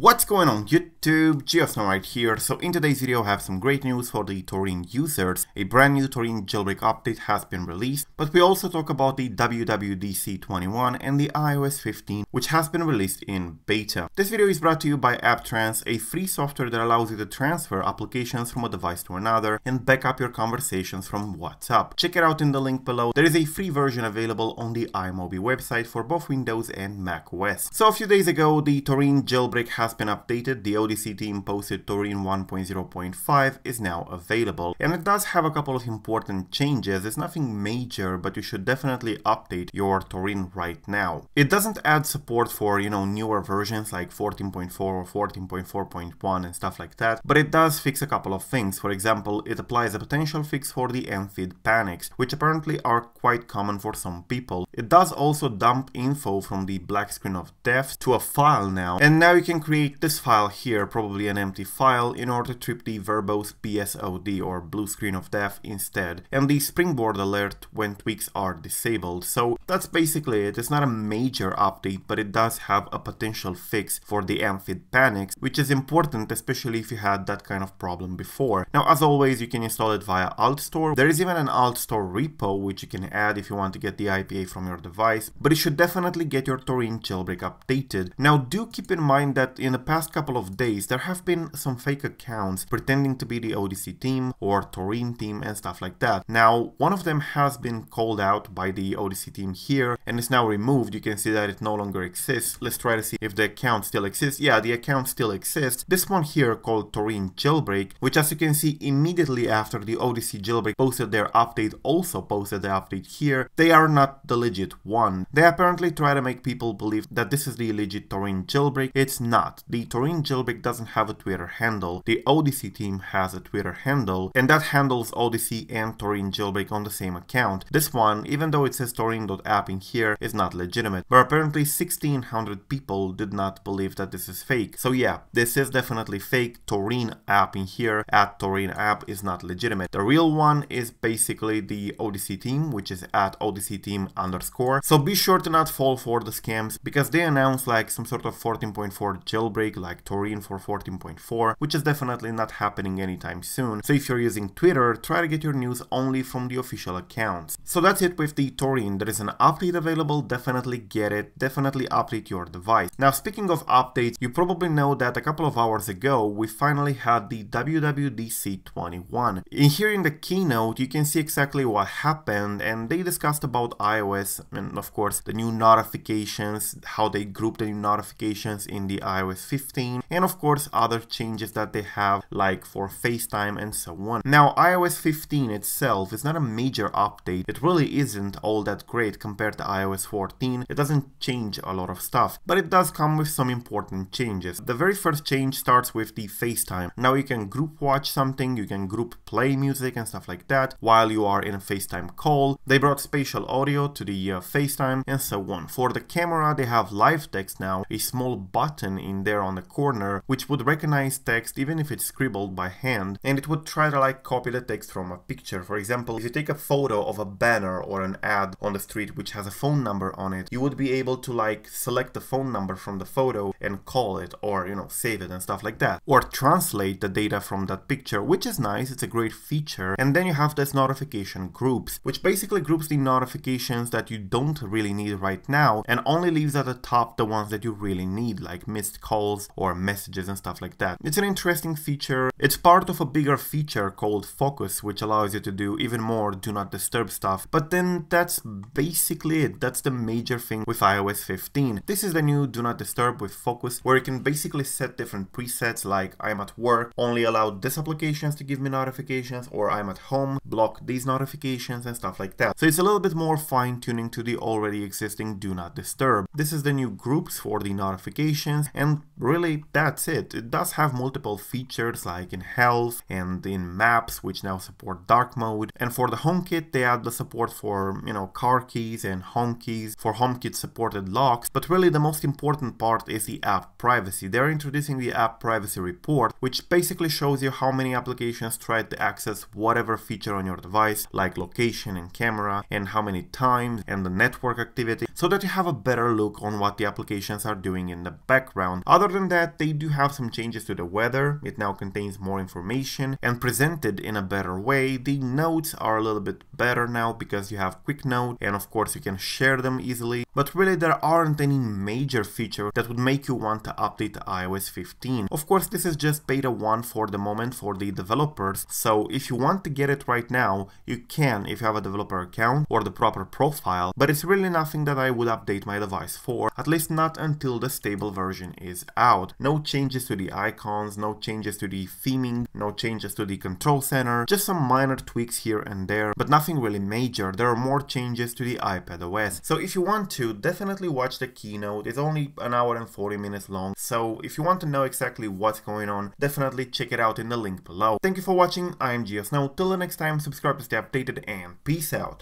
What's going on YouTube, GeoSn0w right here. So in today's video I have some great news for the Taurine users. A brand new Taurine jailbreak update has been released, but we also talk about the WWDC21 and the iOS 15 which has been released in beta. This video is brought to you by AppTrans, a free software that allows you to transfer applications from a device to another and back up your conversations from WhatsApp. Check it out in the link below. There is a free version available on the iMobi website for both Windows and macOS. So a few days ago the Taurine jailbreak has been updated. The ODC team posted Taurine 1.0.5 is now available, and it does have a couple of important changes. It's nothing major, but you should definitely update your Taurine right now. It doesn't add support for, you know, newer versions like 14.4 or 14.4.1 and stuff like that, but it does fix a couple of things. For example, it applies a potential fix for the amfid panics, which apparently are quite common for some people. It does also dump info from the black screen of death to a file now, and now you can create this file here, probably an empty file, in order to trip the verbose PSOD or blue screen of death instead, and the springboard alert when tweaks are disabled. So that's basically it. It's not a major update, but it does have a potential fix for the amfid panics, which is important, especially if you had that kind of problem before. Now, as always, you can install it via AltStore. There is even an AltStore repo which you can add if you want to get the IPA from your device, but you should definitely get your Taurine jailbreak updated. Now, do keep in mind that in the past couple of days there have been some fake accounts pretending to be the ODC team or Taurine team and stuff like that. Now, one of them has been called out by the ODC team here and is now removed. You can see that it no longer exists. Let's try to see if the account still exists. Yeah, the account still exists. This one here called Taurine jailbreak, which, as you can see, immediately after the ODC jailbreak posted their update, also posted the update here. They are not the legit one. They apparently try to make people believe that this is the legit Taurine jailbreak. It's not. The Taurine jailbreak doesn't have a Twitter handle. The Odyssey team has a Twitter handle, and that handles Odyssey and Taurine jailbreak on the same account. This one, even though it says Taurine.app in here, is not legitimate. But apparently 1,600 people did not believe that this is fake. So yeah, this is definitely fake. Taurine app in here at Taurine app is not legitimate. The real one is basically the Odyssey team, which is at Odyssey team _. So be sure to not fall for the scams, because they announce like some sort of 14.4 jailbreak like Taurine for 14.4, which is definitely not happening anytime soon. So if you're using Twitter, try to get your news only from the official accounts. So that's it with the Taurine. There is an update available, definitely get it, definitely update your device. Now, speaking of updates, you probably know that a couple of hours ago we finally had the WWDC21. In here in the keynote you can see exactly what happened, and they discussed about iOS and of course the new notifications, how they group the new notifications in the iOS 15, and of course other changes that they have, like for FaceTime and so on. Now, iOS 15 itself is not a major update. It really isn't all that great compared to iOS 14. It doesn't change a lot of stuff, but it does come with some important changes. The very first change starts with the FaceTime. Now you can group watch something, you can group play music and stuff like that while you are in a FaceTime call. They brought Spatial Audio to the FaceTime and so on. For the camera, they have live text now, a small button in there on the corner which would recognize text even if it's scribbled by hand, and it would try to like copy the text from a picture. For example, if you take a photo of a banner or an ad on the street which has a phone number on it, you would be able to like select the phone number from the photo and call it, or you know, save it and stuff like that, or translate the data from that picture, which is nice. It's a great feature. And then you have this notification groups, which basically groups the notifications that you don't really need right now and only leaves at the top the ones that you really need, like missed calls or messages and stuff like that. It's an interesting feature. It's part of a bigger feature called Focus, which allows you to do even more do not disturb stuff. But then that's basically it. That's the major thing with iOS 15. This is the new do not disturb with Focus, where you can basically set different presets, like I'm at work, only allow these applications to give me notifications, or I'm at home, block these notifications and stuff like that. So it's a little bit more fine-tuning to the already existing do not disturb. This is the new groups for the notifications, and really that's it. It does have multiple features like in health and in maps, which now support dark mode. And for the HomeKit, they add the support for, you know, car keys and home keys, for HomeKit supported locks. But really the most important part is the app privacy. They're introducing the app privacy report, which basically shows you how many applications tried to access whatever feature on your device, like location and camera, and how many times, and the network activity, so that you have a better look on what the applications are doing in the background Other than that, they do have some changes to the weather. It now contains more information and presented in a better way. The notes are a little bit better now because you have quick note, and of course you can share them easily. But really there aren't any major feature that would make you want to update iOS 15. Of course, this is just beta 1 for the moment for the developers, so if you want to get it right now, you can if you have a developer account or the proper profile, but it's really nothing that I would update my device for, at least not until the stable version is out. No changes to the icons, no changes to the theming, no changes to the control center, just some minor tweaks here and there, but nothing really major. There are more changes to the iPadOS, so if you want to, definitely watch the keynote. It's only an hour and 40 minutes long, so if you want to know exactly what's going on, definitely check it out in the link below. Thank you for watching. I'm GeoSn0w. Till the next time, subscribe to stay updated, and peace out.